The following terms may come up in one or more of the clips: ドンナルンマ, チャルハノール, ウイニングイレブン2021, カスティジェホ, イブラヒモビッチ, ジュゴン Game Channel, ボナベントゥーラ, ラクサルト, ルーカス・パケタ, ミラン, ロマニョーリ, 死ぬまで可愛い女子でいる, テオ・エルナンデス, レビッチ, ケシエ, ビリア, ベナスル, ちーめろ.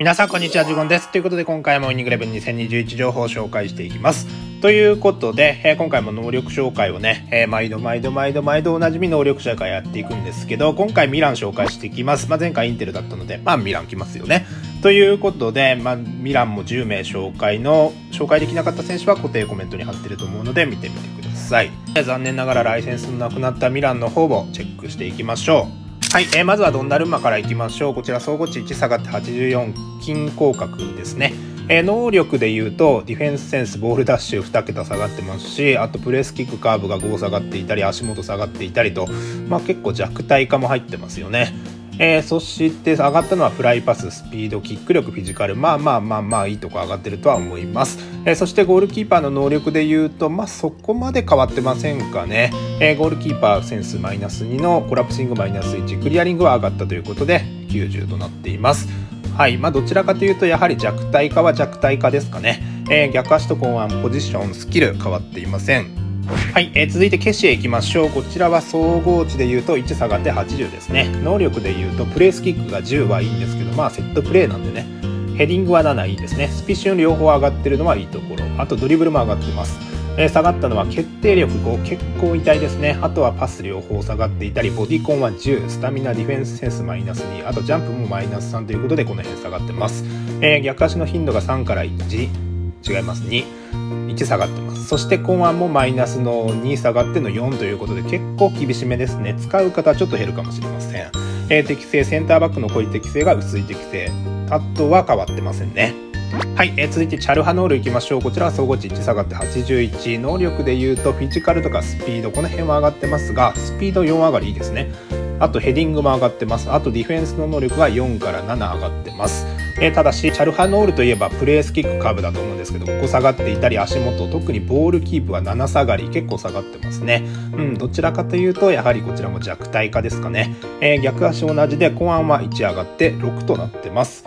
皆さんこんにちは、ジュゴンです。ということで今回もウイニング112021情報を紹介していきます。ということで、今回も能力紹介をね、毎度おなじみ能力者からやっていくんですけど、今回ミラン紹介していきます。前回インテルだったので、ミラン来ますよね。ということで、ミランも10名紹介できなかった選手は固定コメントに貼ってると思うので見てみてください。残念ながらライセンスのなくなったミランの方をチェックしていきましょう。はい、まずはドンナルンマからいきましょう。こちら総合値1下がって84、均衡角ですね。能力でいうとディフェンスセンス、ボールダッシュ2桁下がってますし、あとプレースキック、カーブが5下がっていたり、足元下がっていたりと、結構弱体化も入ってますよね。そして上がったのはフライパス、スピード、キック力、フィジカル、いいとこ上がってるとは思います。そしてゴールキーパーの能力でいうとそこまで変わってませんかね。ゴールキーパーセンス-2のコラプシング-1、クリアリングは上がったということで90となっています。はい、どちらかというとやはり弱体化ですかね。逆足と後腕、ポジション、スキル変わっていません。はい、続いてケシエいきましょう。こちらは総合値でいうと1下がって80ですね。能力でいうとプレースキックが10はいいんですけど、セットプレーなんでね、ヘディングは7いいですね。スピシュン両方上がってるのはいいところ。あとドリブルも上がってます。下がったのは決定力5、結構痛いですね。あとはパス両方下がっていたり、ボディコンは10、スタミナ、ディフェンスセンス-2、あとジャンプも-3ということでこの辺下がってます。逆足の頻度が3から1、違います2、1下がってます。そして後腕も-2下がっての4ということで結構厳しめですね。使う方はちょっと減るかもしれません。適性、センターバックの濃い適性が薄い適性、あとは変わってませんね。はい、続いてチャルハノールいきましょう。こちらは総合値1下がって81、能力でいうとフィジカルとかスピード、この辺は上がってますが、スピード4上がりいいですね。あとヘディングも上がってます。あとディフェンスの能力は4から7上がってます。ただしチャルハノールといえばプレースキック、カーブだと思うんですけど、ここ下がっていたり、足元、特にボールキープは7下がり、結構下がってますね。どちらかというとやはりこちらも弱体化ですかね。逆足同じで、後腕は1上がって6となってます。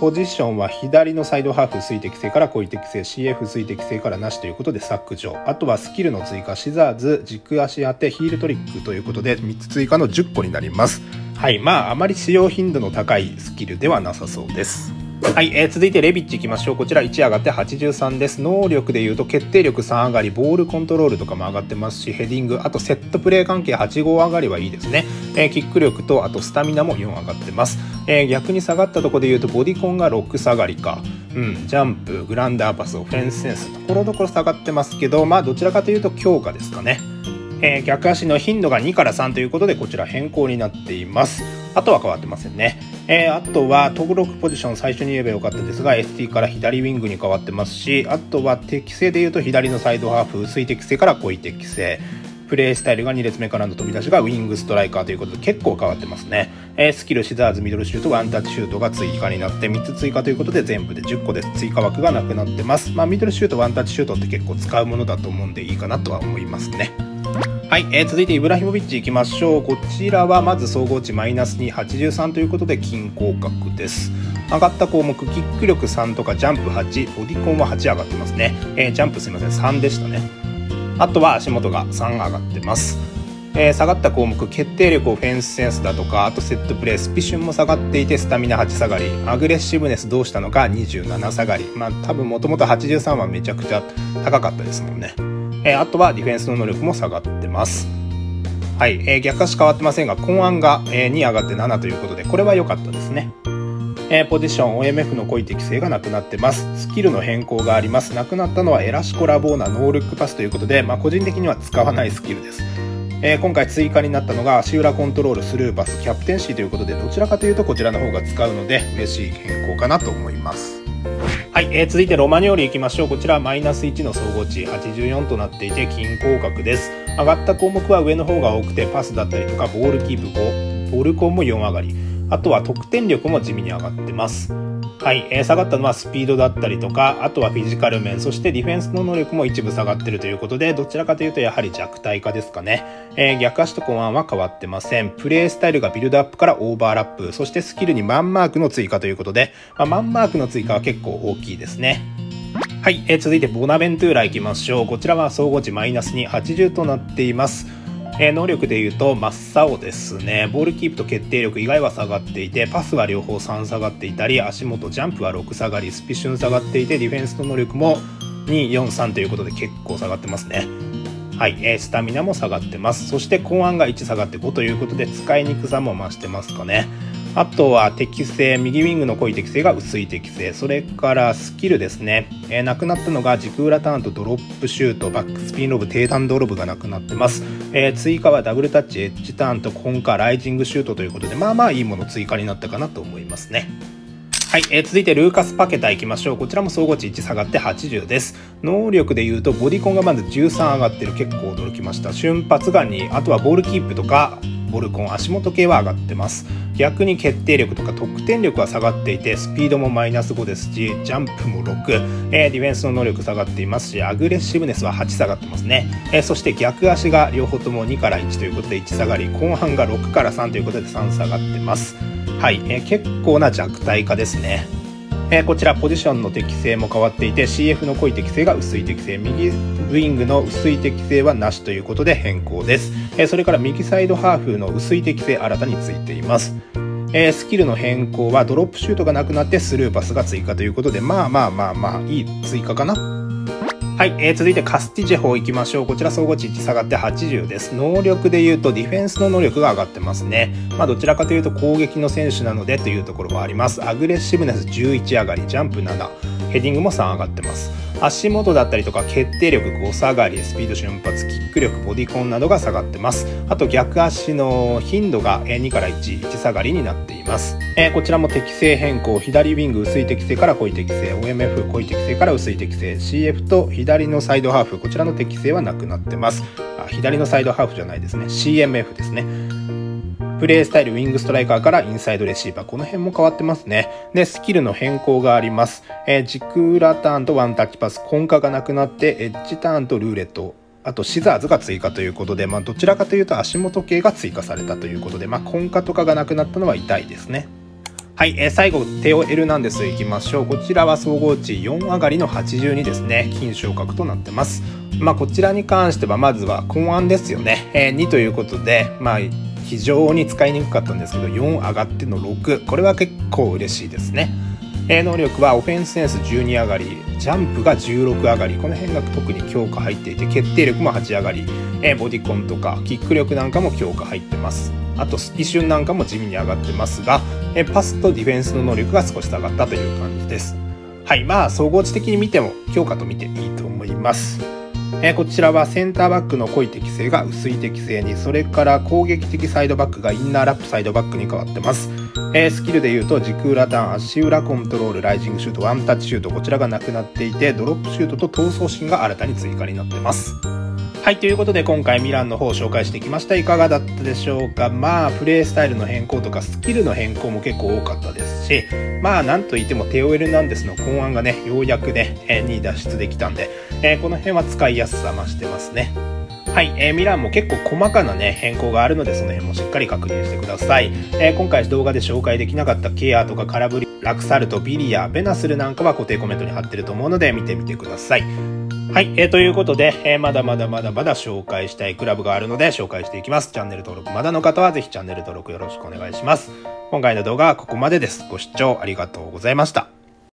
ポジションは左のサイドハーフ、水適性から故意適性、 CF 水適性からなしということで削除。あとはスキルの追加、シザーズ、軸足当て、ヒールトリックということで3つ追加の10個になります。はい、あまり使用頻度の高いスキルではなさそうです。はい、続いてレビッチいきましょう。こちら1上がって83です。能力でいうと決定力3上がり、ボールコントロールとかも上がってますし、ヘディング、あとセットプレー関係85上がりはいいですね。キック力とあとスタミナも4上がってます。逆に下がったところでいうとボディコンが6下がりか、ジャンプ、グランダーパス、オフェンスセンス、ところどころ下がってますけど、どちらかというと強化ですかね。逆足の頻度が2から3ということでこちら変更になっています。あとは変わってませんね。あとは登録ポジション、最初に言えばよかったですが ST から左ウィングに変わってますし、あとは適性でいうと左のサイドハーフ、薄い適性から濃い適性、プレースタイルが2列目からの飛び出しがウィングストライカーということで結構変わってますね。スキル、シザーズ、ミドルシュート、ワンタッチシュートが追加になって3つ追加ということで全部で10個です。追加枠がなくなってます。ミドルシュート、ワンタッチシュートって結構使うものだと思うんでいいかなとは思いますね。はい、続いてイブラヒモビッチいきましょう。こちらはまず総合値-2、83ということで均衡角です。上がった項目、キック力3とかジャンプ8、ボディコンは8上がってますね。ジャンプ3でしたね。あとは足元が3上がってます。下がった項目、決定力、オフェンスセンスだとか、あとセットプレー、スピシュンも下がっていて、スタミナ8下がり、アグレッシブネスどうしたのか27下がり、多分もともと83はめちゃくちゃ高かったですもんね。あとはディフェンスの能力も下がってます。はい、逆足変わってませんが、後腕が2上がって7ということでこれは良かったですね。ポジション、 OMF の濃い適性がなくなってます。スキルの変更があります。なくなったのはエラシコラボーナ、ノールックパスということで、個人的には使わないスキルです。今回追加になったのが足裏コントロール、スルーパス、キャプテンシーということで、どちらかというとこちらの方が使うので嬉しい変更かなと思います。はい、続いてロマニョーリいきましょう。こちらは-1の総合値84となっていて均衡角です。上がった項目は上の方が多くて、パスだったりとかボールキープ5、ボールコンも4上がり、あとは得点力も地味に上がってます。はい、下がったのはスピードだったりとか、あとはフィジカル面、そしてディフェンスの能力も一部下がってるということで、どちらかというとやはり弱体化ですかね。逆足と後腕は変わってません。プレースタイルがビルドアップからオーバーラップ、そしてスキルにマンマークの追加ということで、マンマークの追加は結構大きいですね。はい、続いてボナベントゥーラいきましょう。こちらは総合値-2、80となっています。能力でいうと真っ青ですね。ボールキープと決定力以外は下がっていて、パスは両方3下がっていたり、足元ジャンプは6下がり、スピシュン下がっていて、ディフェンスの能力も2、4、3ということで結構下がってますね。はい、スタミナも下がってます。そして後半が1下がって5ということで、使いにくさも増してますかね。あとは適性、右ウィングの濃い適性が薄い適性、それからスキルですね、なくなったのが軸裏ターンとドロップシュート、バックスピンロブ、低弾道ロブがなくなってます。追加はダブルタッチ、エッジターンとコンカ、ライジングシュートということで、まあまあいいもの追加になったかなと思いますね。はい、続いてルーカス・パケタいきましょう。こちらも総合値1下がって80です。能力でいうとボディコンがまず13上がってる、結構驚きました。瞬発が2、あとはボールキープとかボルコン、足元系は上がってます。逆に決定力とか得点力は下がっていて、スピードもマイナス5ですし、ジャンプも6、ディフェンスの能力下がっていますし、アグレッシブネスは8下がってますね。そして逆足が両方とも2から1ということで1下がり、後半が6から3ということで3下がってます。はい、結構な弱体化ですね。こちらポジションの適性も変わっていて、 CF の濃い適性が薄い適性、右ウィングの薄い適性はなしということで変更です。それから右サイドハーフの薄い適性新たについています。スキルの変更はドロップシュートがなくなってスルーパスが追加ということで、まあまあまあまあいい追加かな。はい、続いてカスティジェホいきましょう。こちら総合値1下がって80です。能力でいうとディフェンスの能力が上がってますね。まあどちらかというと攻撃の選手なのでというところはあります。アグレッシブネス11上がり、ジャンプ7、ヘディングも3上がってます。足元だったりとか決定力5下がり、スピード瞬発、キック力、ボディコンなどが下がってます。あと逆足の頻度が2から1、1下がりになっています。こちらも適性変更、左ウィング薄い適性から濃い適性、 OMF 濃い適性から薄い適性、 CF と左のサイドハーフ、こちらの適性はなくなってます。あ、左のサイドハーフじゃないですね、 CMF ですね。プレースタイル、ウィングストライカーからインサイドレシーバー、この辺も変わってますね。で、スキルの変更があります。軸裏ターンとワンタッチパス、コンカがなくなってエッジターンとルーレット、あとシザーズが追加ということで、まあどちらかというと足元系が追加されたということで、まあコンカとかがなくなったのは痛いですね。はい、最後テオ・エルナンデスいきましょう。こちらは総合値4上がりの82ですね。金昇格となってます。まあこちらに関してはまずは根案ですよね。2ということで、まあ非常に使いにくかったんですけど、4上がっての6、これは結構嬉しいですね。能力はオフェンスセンス12上がり、ジャンプが16上がり、この辺が特に強化入っていて、決定力も8上がり、ボディコンとかキック力なんかも強化入ってます。あとスピシュンなんかも地味に上がってますが、パスとディフェンスの能力が少し下がったという感じです。はい、まあ総合値的に見ても強化と見ていいと思います。こちらはセンターバックの濃い適性が薄い適性に、それから攻撃的サイドバックがインナーラップサイドバックに変わってます。スキルでいうと軸裏ターン、足裏コントロール、ライジングシュート、ワンタッチシュート、こちらがなくなっていて、ドロップシュートと闘争心が新たに追加になってます。はい、ということで今回ミランの方を紹介してきました。いかがだったでしょうか。まあプレースタイルの変更とかスキルの変更も結構多かったですし、まあなんといってもテオ・エルナンデスの根案がね、ようやくね2位脱出できたんで、この辺は使いやすさ増してますね。はい、ミランも結構細かなね変更があるので、その辺もしっかり確認してください。今回動画で紹介できなかったケアとか空振り、ラクサルト、ビリア、ベナスルなんかは固定コメントに貼ってると思うので見てみてください。はい、ということで、まだ紹介したいクラブがあるので紹介していきます。チャンネル登録まだの方はぜひチャンネル登録よろしくお願いします。今回の動画はここまでです。ご視聴ありがとうございました。